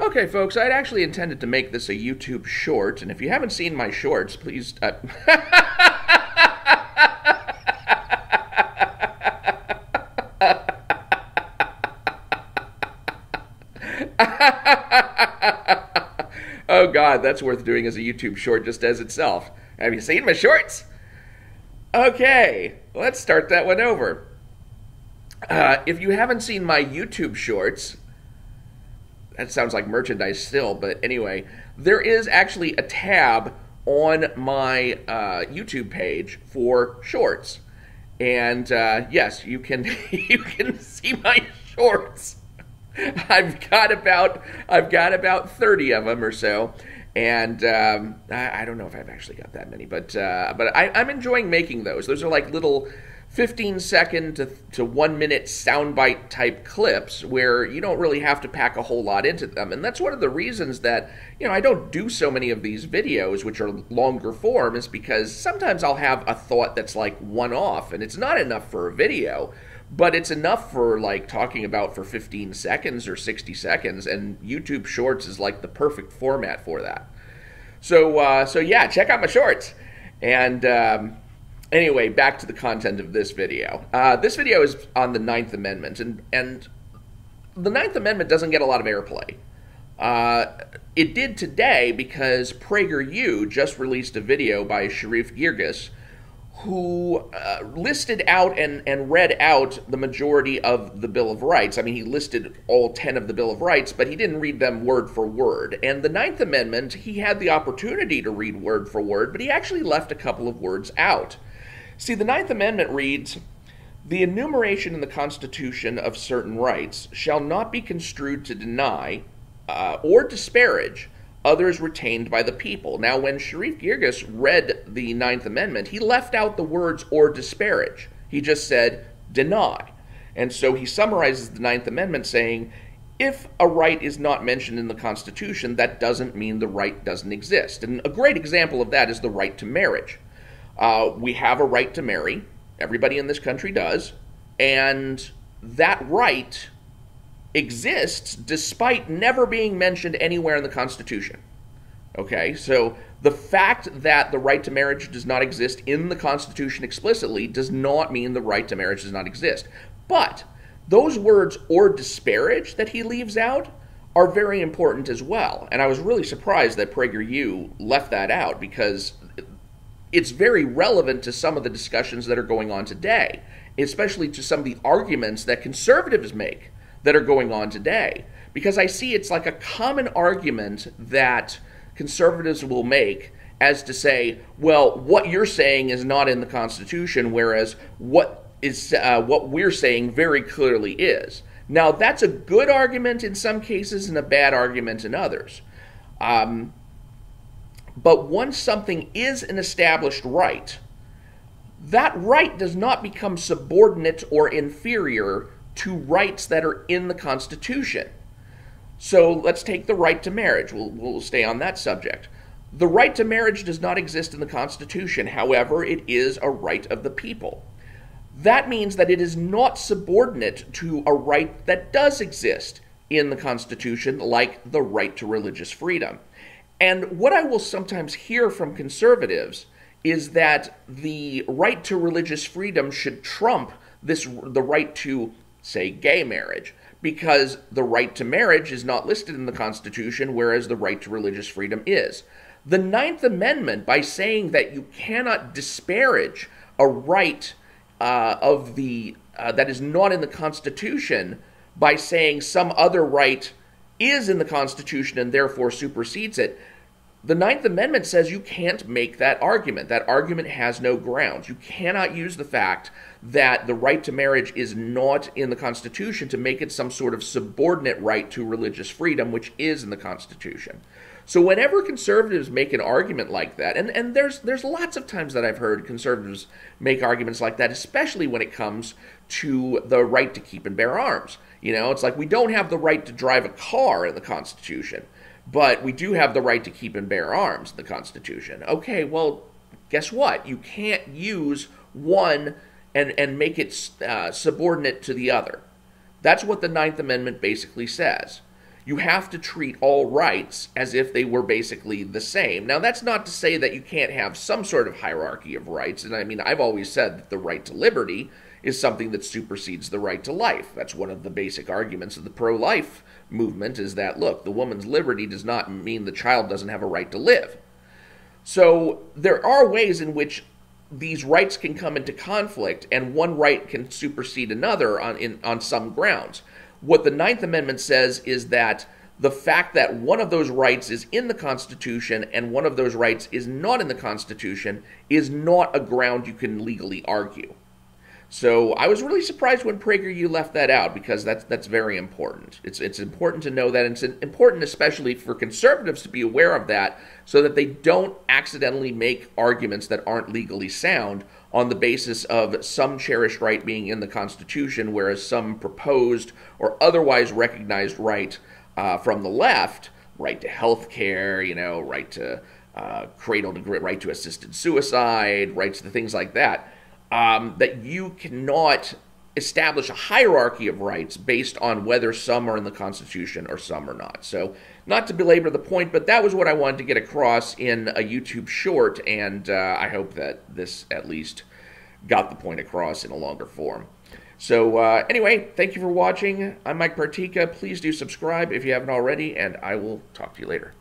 Okay, folks, I'd actually intended to make this a YouTube short, and if you haven't seen my shorts, please... Oh, God, that's worth doing as a YouTube short just as itself. Have you seen my shorts? Okay, let's start that one over. If you haven't seen my YouTube shorts... That sounds like merchandise still, but anyway, there is actually a tab on my YouTube page for shorts, and yes, you can see my shorts. I've got about 30 of them or so, and I don't know if I've actually got that many, but I'm enjoying making those. Those are like little 15-second to 1-minute soundbite type clips where you don't really have to pack a whole lot into them. And that's one of the reasons that, you know, I don't do so many of these videos, which are longer form, is because sometimes I'll have a thought that's like one-off, and it's not enough for a video, but it's enough for like talking about for 15 seconds or 60 seconds, and YouTube Shorts is like the perfect format for that. So, yeah, check out my shorts. And... Anyway, back to the content of this video. This video is on the Ninth Amendment, and the Ninth Amendment doesn't get a lot of airplay. It did today because PragerU just released a video by Sharif Girgis, who listed out and read out the majority of the Bill of Rights. I mean, he listed all 10 of the Bill of Rights, but he didn't read them word for word. And the Ninth Amendment, he had the opportunity to read word for word, but he actually left a couple of words out. See, the Ninth Amendment reads, "The enumeration in the Constitution of certain rights shall not be construed to deny or disparage others retained by the people." Now, when Sharif Girgis read the Ninth Amendment, he left out the words "or disparage." He just said, "deny." And so he summarizes the Ninth Amendment saying, if a right is not mentioned in the Constitution, that doesn't mean the right doesn't exist. And a great example of that is the right to marriage. We have a right to marry. Everybody in this country does. And that right exists despite never being mentioned anywhere in the Constitution. Okay, so the fact that the right to marriage does not exist in the Constitution explicitly does not mean the right to marriage does not exist. But those words "or disparage" that he leaves out are very important as well. And I was really surprised that PragerU left that out, because it's very relevant to some of the discussions that are going on today, especially to some of the arguments that conservatives make that are going on today. Because I see it's like a common argument that conservatives will make as to say, well, what you're saying is not in the Constitution, whereas what we're saying very clearly is. Now, that's a good argument in some cases and a bad argument in others. But once something is an established right, that right does not become subordinate or inferior to rights that are in the Constitution. So let's take the right to marriage. We'll stay on that subject. The right to marriage does not exist in the Constitution. However, it is a right of the people. That means that it is not subordinate to a right that does exist in the Constitution, like the right to religious freedom. And what I will sometimes hear from conservatives is that the right to religious freedom should trump the right to, say, gay marriage, because the right to marriage is not listed in the Constitution, whereas the right to religious freedom is. The Ninth Amendment, by saying that you cannot disparage a right that is not in the Constitution, by saying some other right is in the Constitution and therefore supersedes it, the Ninth Amendment says you can't make that argument. That argument has no grounds. You cannot use the fact that the right to marriage is not in the Constitution to make it some sort of subordinate right to religious freedom, which is in the Constitution. So whenever conservatives make an argument like that, and there's lots of times that I've heard conservatives make arguments like that, especially when it comes to the right to keep and bear arms. You know, it's like we don't have the right to drive a car in the Constitution, but we do have the right to keep and bear arms in the Constitution. Okay, well, guess what? You can't use one and make it subordinate to the other. That's what the Ninth Amendment basically says. you have to treat all rights as if they were basically the same. Now, that's not to say that you can't have some sort of hierarchy of rights. And I mean, I've always said that the right to liberty is something that supersedes the right to life. That's one of the basic arguments of the pro-life movement, is that, look, the woman's liberty does not mean the child doesn't have a right to live. So there are ways in which these rights can come into conflict, and one right can supersede another on some grounds. What the Ninth Amendment says is that the fact that one of those rights is in the Constitution and one of those rights is not in the Constitution is not a ground you can legally argue. So I was really surprised when PragerU left that out, because that's very important. It's important to know that, and it's important especially for conservatives to be aware of that, so that they don't accidentally make arguments that aren't legally sound on the basis of some cherished right being in the Constitution, whereas some proposed or otherwise recognized right from the left, right to health care, you know, right to cradle to grave, right to assisted suicide, rights to things like that, that you cannot establish a hierarchy of rights based on whether some are in the Constitution or some are not. So, not to belabor the point, but that was what I wanted to get across in a YouTube short, and I hope that this at least got the point across in a longer form. So, anyway, thank you for watching. I'm Mike Partyka. Please do subscribe if you haven't already, and I will talk to you later.